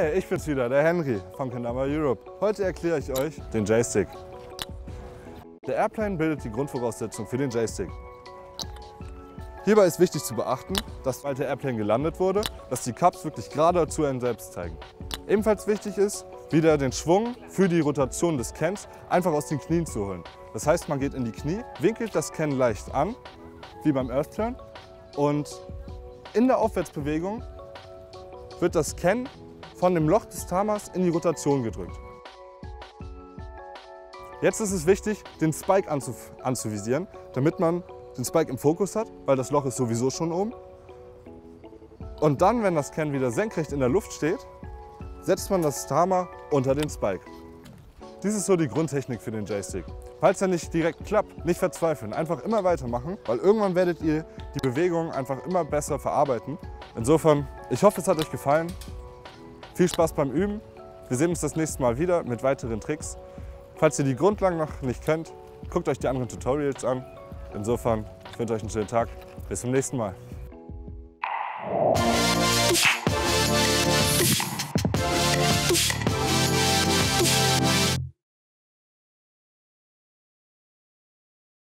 Hi, ich bin's wieder, der Henry von Kendama Europe. Heute erkläre ich euch den J-Stick. Der Airplane bildet die Grundvoraussetzung für den J-Stick. Hierbei ist wichtig zu beachten, dass sobald der Airplane gelandet wurde, dass die Cups wirklich gerade zu einem selbst zeigen. Ebenfalls wichtig ist, wieder den Schwung für die Rotation des Cans einfach aus den Knien zu holen. Das heißt, man geht in die Knie, winkelt das Can leicht an, wie beim Earth-Turn, und in der Aufwärtsbewegung wird das Can von dem Loch des Tamas in die Rotation gedrückt. Jetzt ist es wichtig, den Spike anzuvisieren, damit man den Spike im Fokus hat, weil das Loch ist sowieso schon oben. Und dann, wenn das Can wieder senkrecht in der Luft steht, setzt man das Tama unter den Spike. Dies ist so die Grundtechnik für den J-Stick. Falls er nicht direkt klappt, nicht verzweifeln, einfach immer weitermachen, weil irgendwann werdet ihr die Bewegungen einfach immer besser verarbeiten. Insofern, ich hoffe, es hat euch gefallen. Viel Spaß beim Üben. Wir sehen uns das nächste Mal wieder mit weiteren Tricks. Falls ihr die Grundlagen noch nicht kennt, guckt euch die anderen Tutorials an. Insofern, ich wünsche euch einen schönen Tag. Bis zum nächsten Mal.